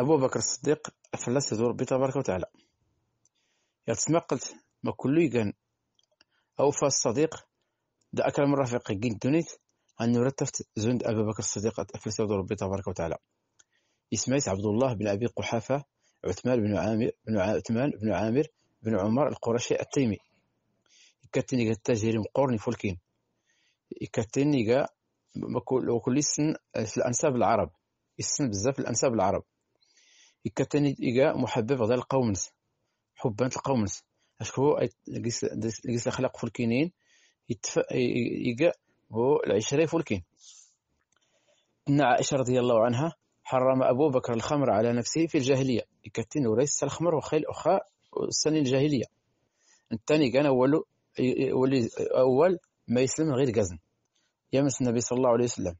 أبو بكر الصديق أفلسه ربي تبارك وتعالى يتسمى قلت ما كله يقان أوفى الصديق دا أكرم الرفيق قين دونيت أنه رتفت زند أبو بكر الصديق أفلسه ربي تبارك وتعالى اسمه عبد الله بن أبي قحافة عثمان بن عامر بن عمر القرشي التيمي كاتنيغا التاجرين قرني فولكين كاتنيغا وكل سن في الأنساب العرب السن بزاف الأنساب العرب كاتنيغا محبب غدا القومنس حبان القومنس أشكو لقيس الأخلاق فولكينين يتفق هو العشرين فولكين إن عائشة رضي الله عنها حرم أبو بكر الخمر على نفسه في الجاهلية كاتن وليس الخمر وخيل أخا سن الجاهلية الثاني كان أول ما يسلم من غير قزن يمس النبي صلى الله عليه وسلم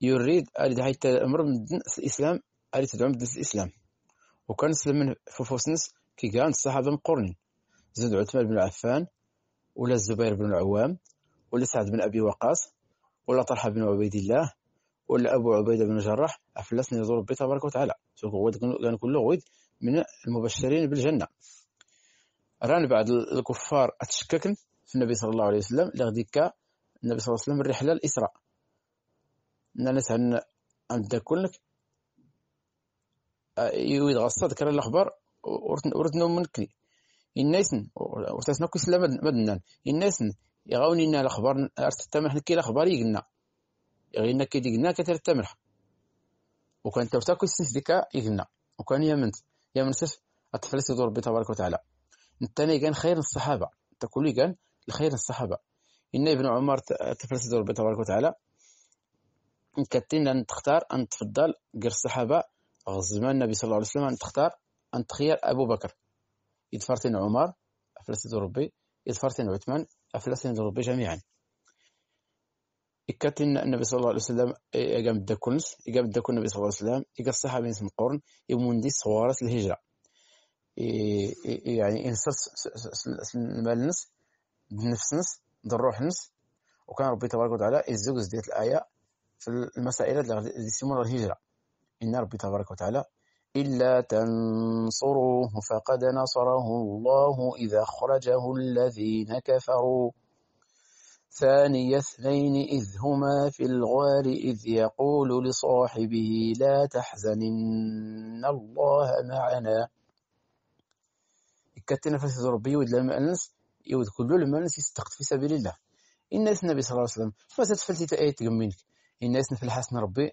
يريد أريد حيث أمر من دين الإسلام أريد تدعو من دين الإسلام وكان يسلم من فوفوسنس كي كان الصحابة مقرنين زاد عثمان بن عفان ولا الزبير بن العوام ولا سعد بن أبي وقاص ولا طلحة بن عبيد الله ولا أبو عبيدة بن جراح أفلسني يزور ربي تبارك وتعالى شوفوا كان كله غيد من المبشرين بالجنة ران بعد الكفار اتشككن في النبي صلى الله عليه وسلم لغديك النبي صلى الله عليه وسلم الرحله الاسراء الناس عند كلك يريد غصات كره الاخبار ورتنو منك الناس ورتسنا كيسلم مدنان الناس يغاوني لنا الاخبار ارتتمح لك الاخبار يقلنا غيرنا كي ديقنا كترتمح وكان توتاكو السيدك يقلنا وكان يمن سف التفلس دور ربي تبارك وتعالى الثاني كان خير الصحابه تقول كان الخير الصحابه ان ابن عمر تفلسد ربي تبارك وتعالى كاتين ان تختار ان تفضل غير الصحابه غزمان النبي صلى الله عليه وسلم ان تختار ان تخير ابو بكر يدفرتين عمر افلسد ربي يدفرتين عثمان افلسد ربي جميعا كاتين النبي صلى الله عليه وسلم قام داكونس قام داكون النبي صلى الله عليه وسلم قال الصحابه من القرن يموندي صوره الهجره يعني انصر المال نص بالنفس نص بالروح نص وكان ربي تبارك وتعالى الزوج ديال الايه في المسائل اللي سيمون الهجره ان ربي تبارك وتعالى الا تنصروه فقد نصره الله اذا اخرجه الذين كفروا ثاني اثنين إذ هما في الغار إذ يقول لصاحبه لا تحزن إن الله معنا كاتنا فسد ربي يود لما الناس يود كله لما الناس يستقط في سبيل الله الناس النبي صلى الله عليه وسلم فستفلتي تأيت جمينك الناس في الحسن ربي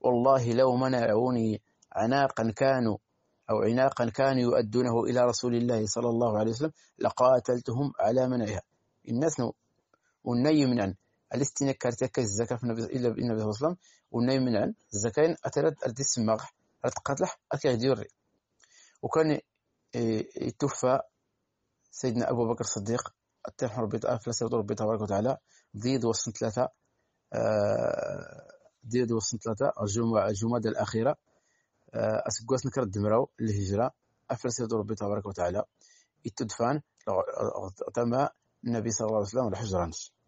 والله لو منعوني عناقا كانوا يؤدونه إلى رسول الله صلى الله عليه وسلم لقاتلتهم على منعها الناس والني من عن الاستناك كارتك الزكاة في النبي إلا بالنبي صلى الله عليه وسلم والني من عن الزكاة أترد أردس مغح أتقتلح أكاد يوري وكان يتوفى سيدنا أبو بكر الصديق التنح ربي أفلس ربي تبارك وتعالى ضد وصن ثلاثة الجمادى الأخيرة أسقوس نكرد دمرو الهجرة أفلس ربي تبارك وتعالى يتدفن تما النبي صلى الله عليه وسلم الحجرانش